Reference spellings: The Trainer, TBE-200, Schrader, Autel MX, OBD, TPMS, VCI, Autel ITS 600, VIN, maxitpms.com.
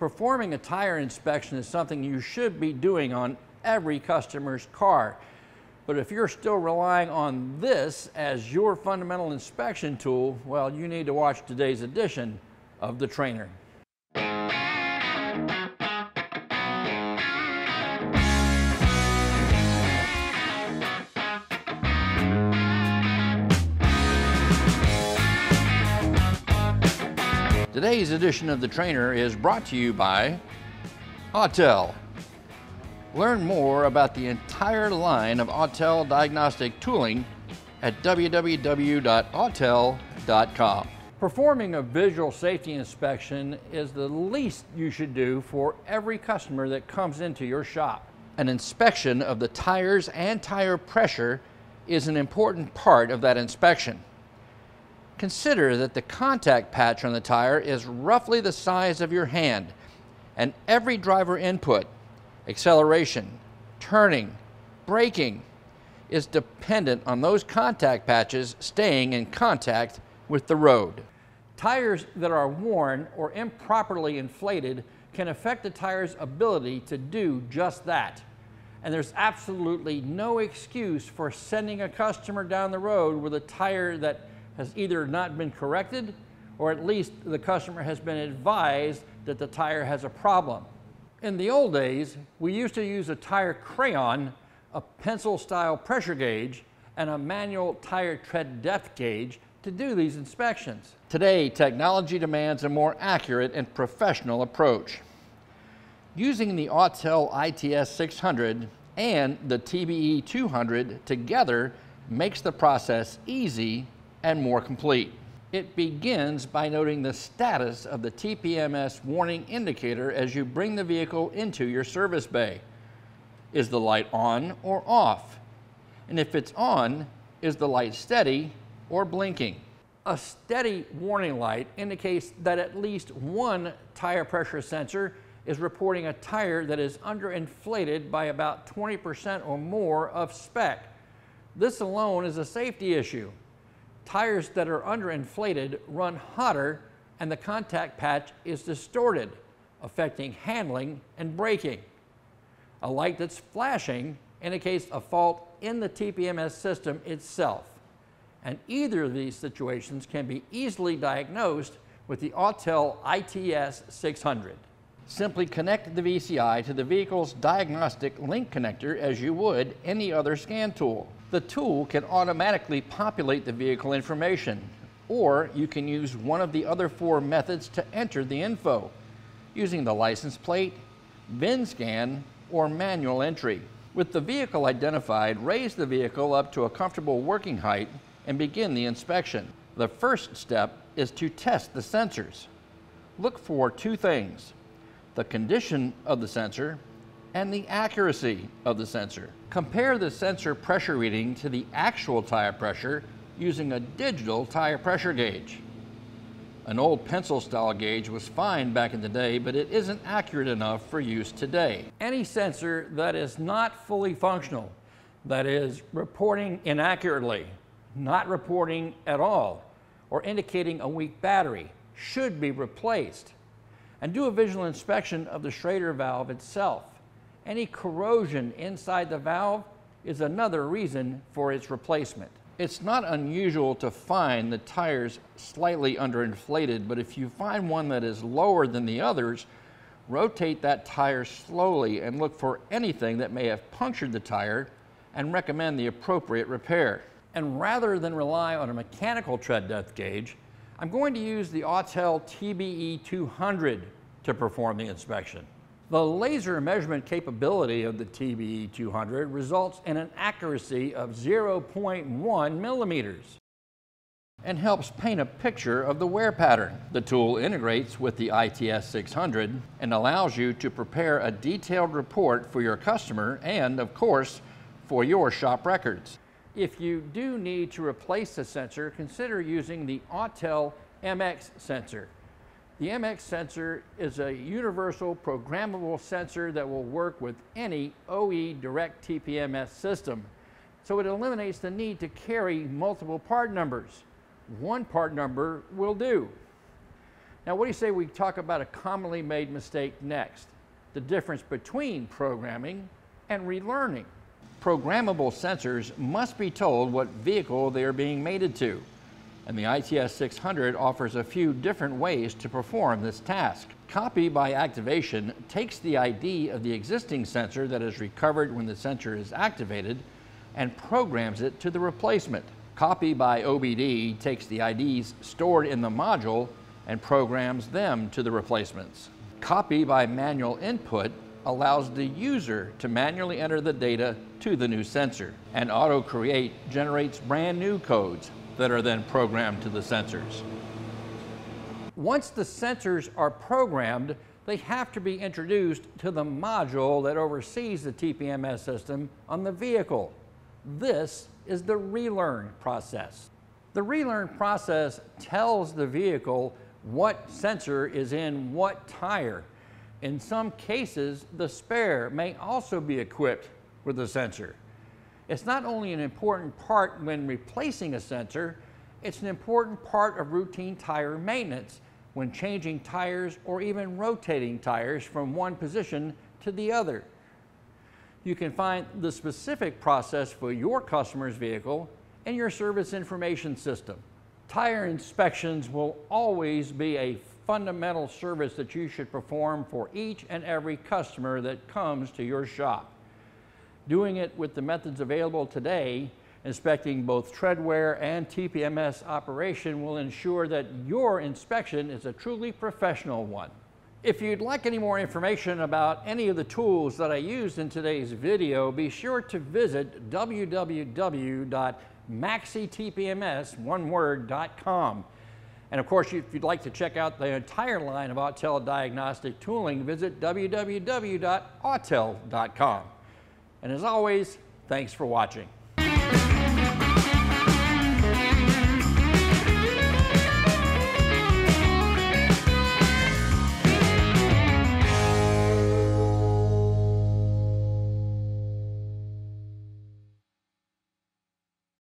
performing a tire inspection is something you should be doing on every customer's car. But if you're still relying on this as your fundamental inspection tool, well, you need to watch today's edition of The Trainer. Today's edition of The Trainer is brought to you by Autel. Learn more about the entire line of Autel diagnostic tooling at www.autel.com. Performing a visual safety inspection is the least you should do for every customer that comes into your shop. An inspection of the tires and tire pressure is an important part of that inspection. Consider that the contact patch on the tire is roughly the size of your hand, and every driver input, acceleration, turning, braking, is dependent on those contact patches staying in contact with the road. Tires that are worn or improperly inflated can affect the tire's ability to do just that. And there's absolutely no excuse for sending a customer down the road with a tire that has either not been corrected, or at least the customer has been advised that the tire has a problem. In the old days, we used to use a tire crayon, a pencil-style pressure gauge, and a manual tire tread depth gauge to do these inspections. Today, technology demands a more accurate and professional approach. Using the Autel ITS 600 and the TBE-200 together makes the process easy and more complete. It begins by noting the status of the TPMS warning indicator as you bring the vehicle into your service bay. Is the light on or off? And if it's on, is the light steady or blinking? A steady warning light indicates that at least one tire pressure sensor is reporting a tire that is underinflated by about 20% or more of spec. This alone is a safety issue. Tires that are underinflated run hotter and the contact patch is distorted, affecting handling and braking. A light that's flashing indicates a fault in the TPMS system itself. And either of these situations can be easily diagnosed with the Autel ITS 600. Simply connect the VCI to the vehicle's diagnostic link connector as you would any other scan tool. The tool can automatically populate the vehicle information, or you can use one of the other four methods to enter the info, using the license plate, VIN scan, or manual entry. With the vehicle identified, raise the vehicle up to a comfortable working height and begin the inspection. The first step is to test the sensors. Look for two things: the condition of the sensor and the accuracy of the sensor. Compare the sensor pressure reading to the actual tire pressure using a digital tire pressure gauge. An old pencil-style gauge was fine back in the day, but it isn't accurate enough for use today. Any sensor that is not fully functional, that is, reporting inaccurately, not reporting at all, or indicating a weak battery, should be replaced. And do a visual inspection of the Schrader valve itself. Any corrosion inside the valve is another reason for its replacement. It's not unusual to find the tires slightly underinflated, but if you find one that is lower than the others, rotate that tire slowly and look for anything that may have punctured the tire and recommend the appropriate repair. And rather than rely on a mechanical tread depth gauge, I'm going to use the Autel TBE-200 to perform the inspection. The laser measurement capability of the TBE-200 results in an accuracy of 0.1 millimeters and helps paint a picture of the wear pattern. The tool integrates with the ITS 600 and allows you to prepare a detailed report for your customer and, of course, for your shop records. If you do need to replace the sensor, consider using the Autel MX sensor. The MX sensor is a universal programmable sensor that will work with any OE direct TPMS system, so it eliminates the need to carry multiple part numbers. One part number will do. Now, what do you say we talk about a commonly made mistake next? The difference between programming and relearning. Programmable sensors must be told what vehicle they are being mated to, and the ITS 600 offers a few different ways to perform this task. Copy by activation takes the ID of the existing sensor that is recovered when the sensor is activated and programs it to the replacement. Copy by OBD takes the IDs stored in the module and programs them to the replacements. Copy by manual input allows the user to manually enter the data to the new sensor. And auto create generates brand new codes that are then programmed to the sensors. Once the sensors are programmed, they have to be introduced to the module that oversees the TPMS system on the vehicle. This is the relearn process. The relearn process tells the vehicle what sensor is in what tire. In some cases, the spare may also be equipped with a sensor. It's not only an important part when replacing a sensor, it's an important part of routine tire maintenance when changing tires or even rotating tires from one position to the other. You can find the specific process for your customer's vehicle in your service information system. Tire inspections will always be a fundamental service that you should perform for each and every customer that comes to your shop. Doing it with the methods available today, inspecting both tread wear and TPMS operation will ensure that your inspection is a truly professional one. If you'd like any more information about any of the tools that I used in today's video, be sure to visit www.maxitpms.com. And of course, if you'd like to check out the entire line of Autel diagnostic tooling, visit www.autel.com. And as always, thanks for watching.